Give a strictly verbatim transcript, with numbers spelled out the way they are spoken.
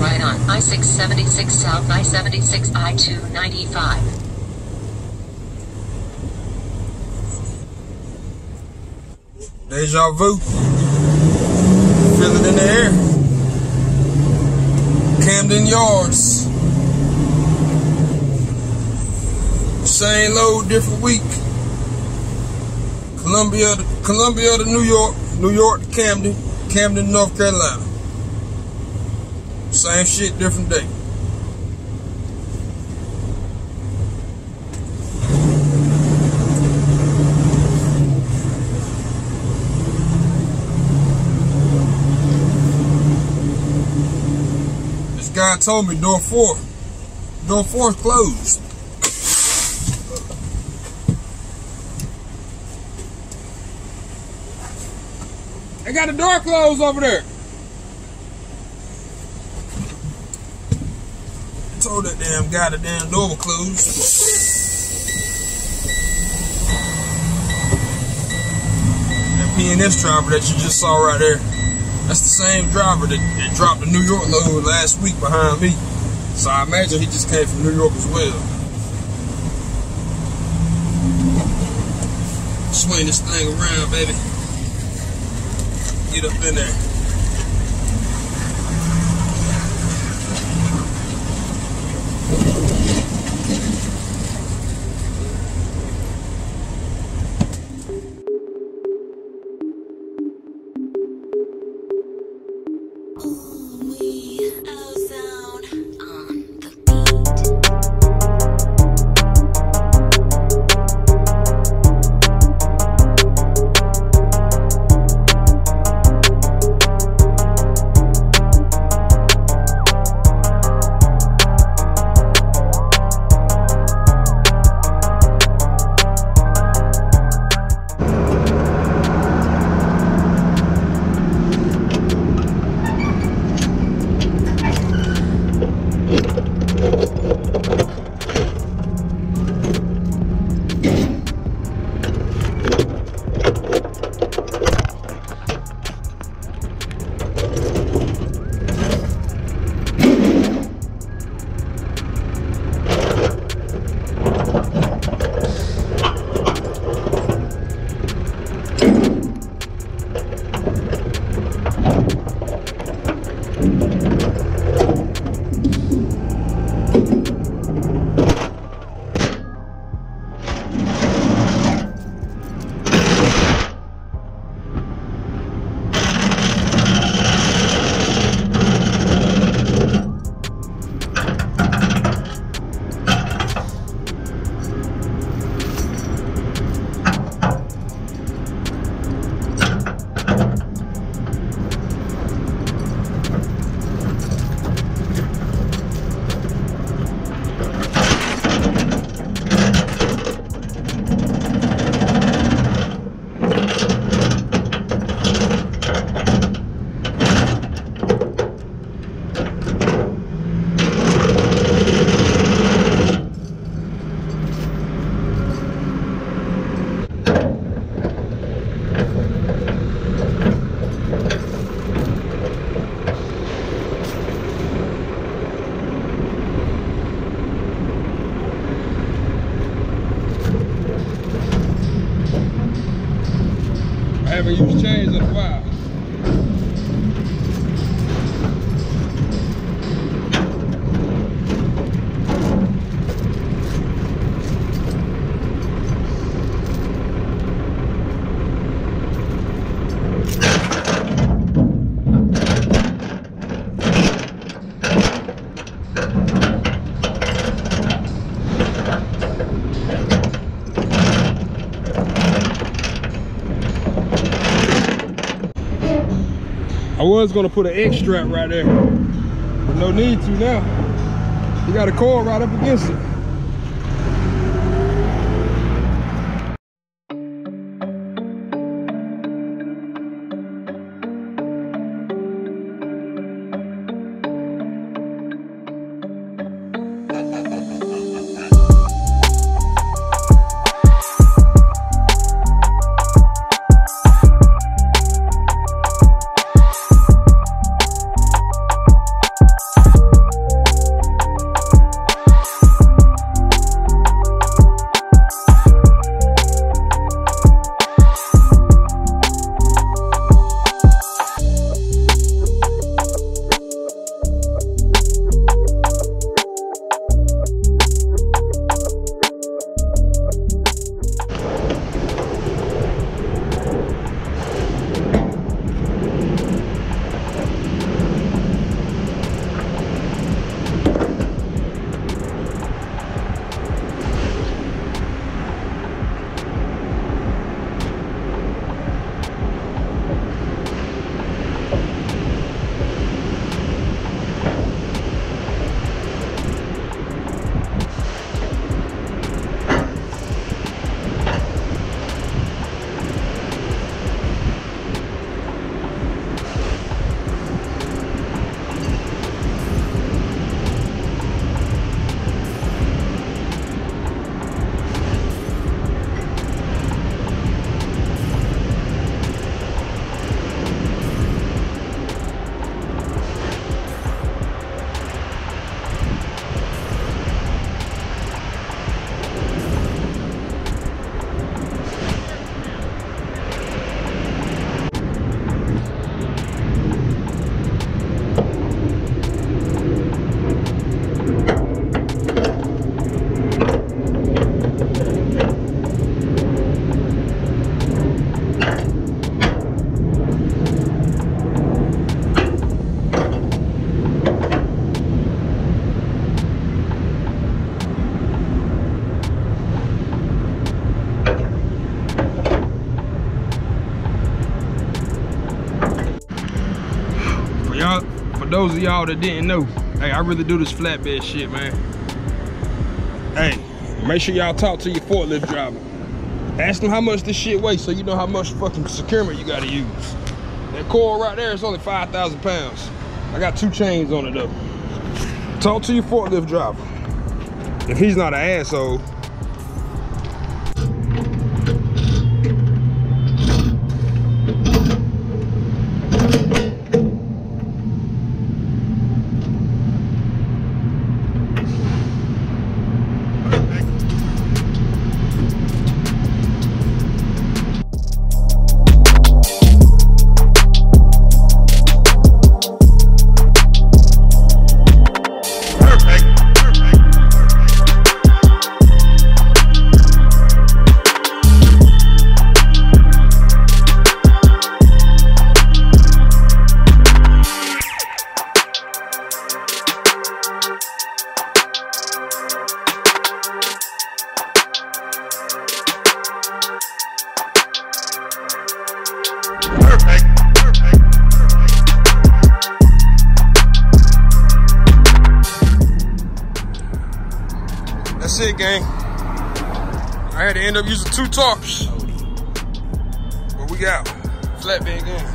right on I six seventy-six south, I seventy-six, I two ninety-five. Deja vu. Feel it in the air. Camden Yards. Same load, different week. Columbia, Columbia to New York. New York to Camden. Camden, North Carolina. Same shit, different day. God told me door four, door four is closed. They got the door closed over there. I told that damn guy the damn door was closed. That P and S driver that you just saw right there. That's the same driver that, that dropped the New York load last week behind me. So I imagine he just came from New York as well. Swing this thing around, baby. Get up in there. I was gonna put an X strap right there, but no need to now. You got a cord right up against it. those of y'all that didn't know, hey, I really do this flatbed shit, man. Hey, make sure y'all talk to your forklift driver. Ask them how much this shit weighs so you know how much fucking securement you gotta use. That coil right there is only five thousand pounds. I got two chains on it though. Talk to your forklift driver. If he's not an asshole. That's it, gang. I had to end up using two tarps. But we out. Flatbed gang.